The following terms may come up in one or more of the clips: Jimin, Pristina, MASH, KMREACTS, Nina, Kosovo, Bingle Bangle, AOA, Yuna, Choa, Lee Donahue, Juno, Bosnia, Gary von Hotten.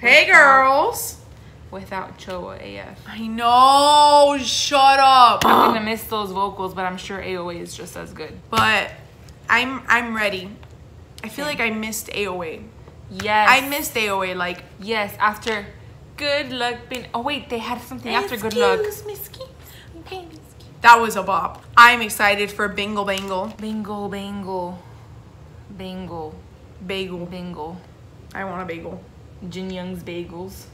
Hey girls! Without Choa AF. I know, shut up. I'm gonna miss those vocals, but I'm sure AOA is just as good. But I'm ready. I feel like I missed AOA. Yes. I missed AOA, like. Yes, after Good Luck Bin. Oh wait, they had something after Good Luck. That was a bop. I'm excited for Bingle Bangle. Bingle Bangle. Bangle. Bagel. Bingle. I want a bagel. Jin Young's bagels.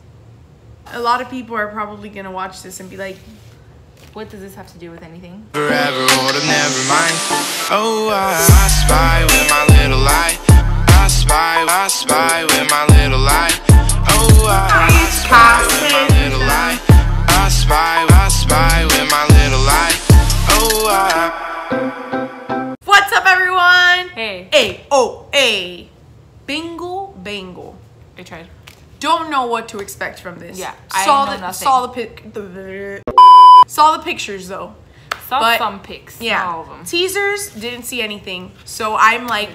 A lot of people are probably gonna watch this and be like, what does this have to do with anything? Forever order, never mind. Oh, I spy with my little eye. I spy with my little eye. Oh, I spy with my little eye. I spy with my little eye. Oh, I. What's up, everyone? Hey. AOA. Bingle Bangle. I tried. Don't know what to expect from this. Yeah, I saw the pictures though. Saw some pics. Yeah, all of them. Teasers, didn't see anything. So I'm like,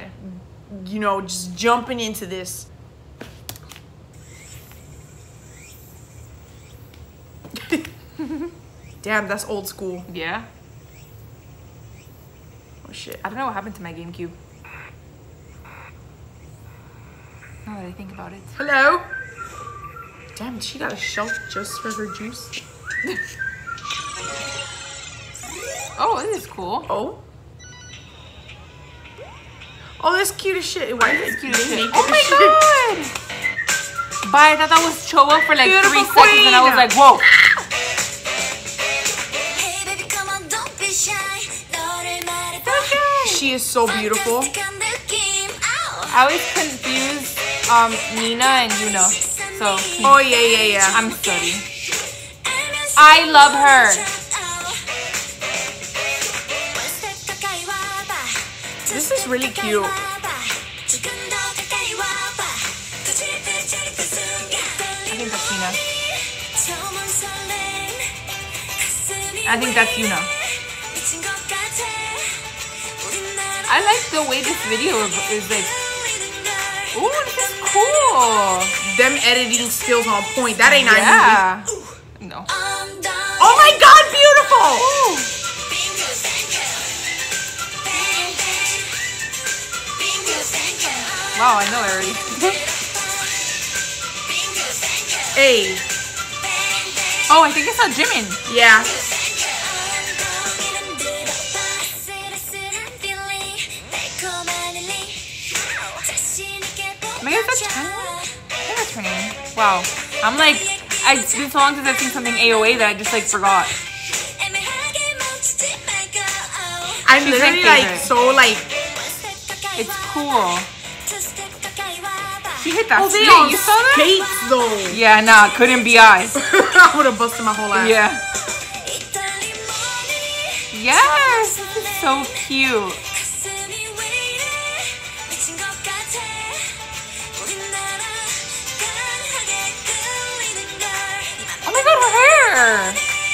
you know, just jumping into this. Damn, that's old school. Yeah. Oh shit! I don't know what happened to my GameCube. Now that I think about it. Hello. Damn, she got a shelf just for her juice. Oh, this is cool. Oh. Oh, that's cute as shit. Why is it cute as shit? Oh my god! Bye, I thought that was Choa for like Beautiful 3 queen. Seconds and I was like, whoa. Hey baby, come on, don't be shy. Okay. She is so beautiful. I was confused, Nina and Juno. So, oh yeah. I'm sorry. I love her. This is really cute. I think that's Yuna. I like the way this video is like. Ooh, this is cool. Them editing skills on point. That ain't not easy. No. Oh my god, beautiful! Ooh. Wow, I know it already. Hey. Oh, I think I saw Jimin. Yeah. Wow, I'm like, it's been so long since I've seen something AOA that I just like forgot. I'm literally like so like, it's cool. She hit that. Oh, they all skate though. Yeah, nah, couldn't be I. I would have busted my whole ass. Yeah. Yes, this is so cute.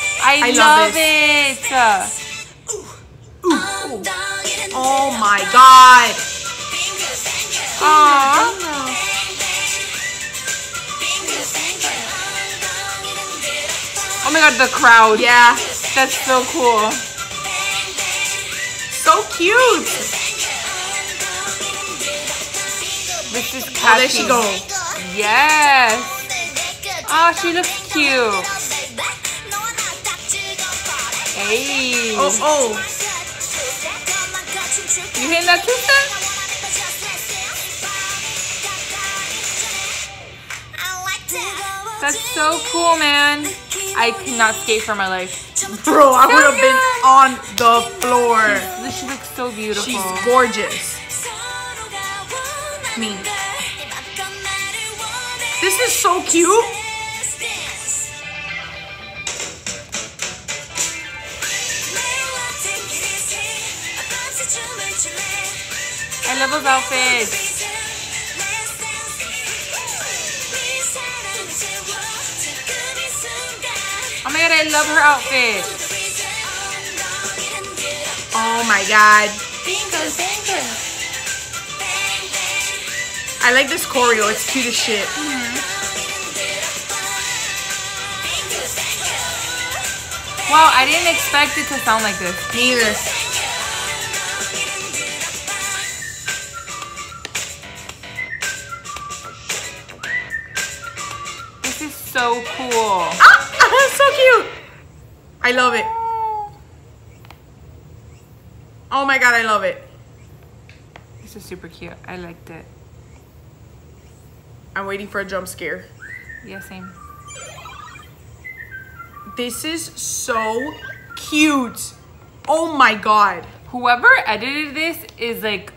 I love it. Ooh. Ooh. Oh my god. Aww. Oh my god, the crowd. Yeah, that's so cool. So cute. This is catchy. Oh, there she goes. Yes. Oh, she looks cute. Hey. Oh, oh. You hear that too, sir? That's so cool, man. I cannot skate for my life. Bro, I would have been on the floor. She looks so beautiful. She's gorgeous. Me. This is so cute. I love his outfit. Oh my god, I love her outfit. Oh my god. I like this choreo, it's cute as shit. Mm-hmm. Wow, I didn't expect it to sound like this. Neither. This is so cool. Ah, so cute. I love it. Oh my god, I love it. This is super cute. I liked it. I'm waiting for a jump scare. Yeah, same. This is so cute. Oh my god. Whoever edited this is like...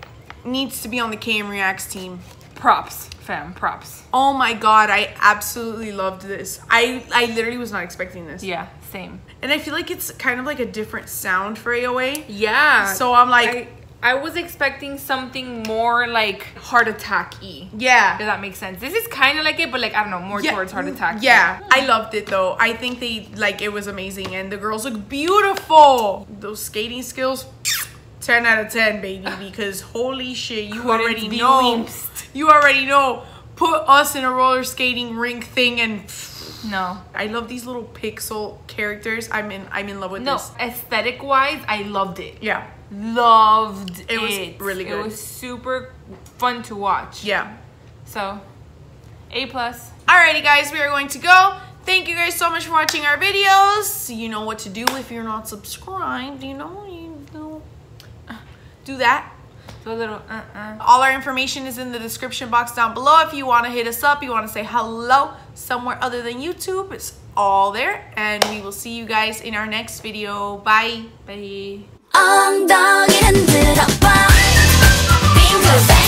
needs to be on the KM Reacts team. Props, fam, props. Oh my god, I absolutely loved this. I literally was not expecting this. Yeah, same. And I feel like it's kind of like a different sound for AOA. Yeah. So I'm like... I was expecting something more like heart attack-y. Yeah. Does that make sense? This is kind of like it, but like, I don't know, more towards heart attack. Yeah. I loved it though. I think they, like, it was amazing. And the girls look beautiful. Those skating skills, 10 out of 10, baby. Because holy shit, you already know. You already know. Put us in a roller skating rink thing and... No. I love these little pixel characters. I'm in love with this. No, aesthetic-wise, I loved it. Yeah. Loved it. It was really good. It was super fun to watch. Yeah. So, A+. Alrighty, guys. We are going to go. Thank you guys so much for watching our videos. You know what to do if you're not subscribed. You know, do that. Do a little All our information is in the description box down below. If you want to hit us up, you want to say hello somewhere other than YouTube, it's all there. And we will see you guys in our next video. Bye. Bye. 엉덩이 흔들어봐 Bingle Bangle.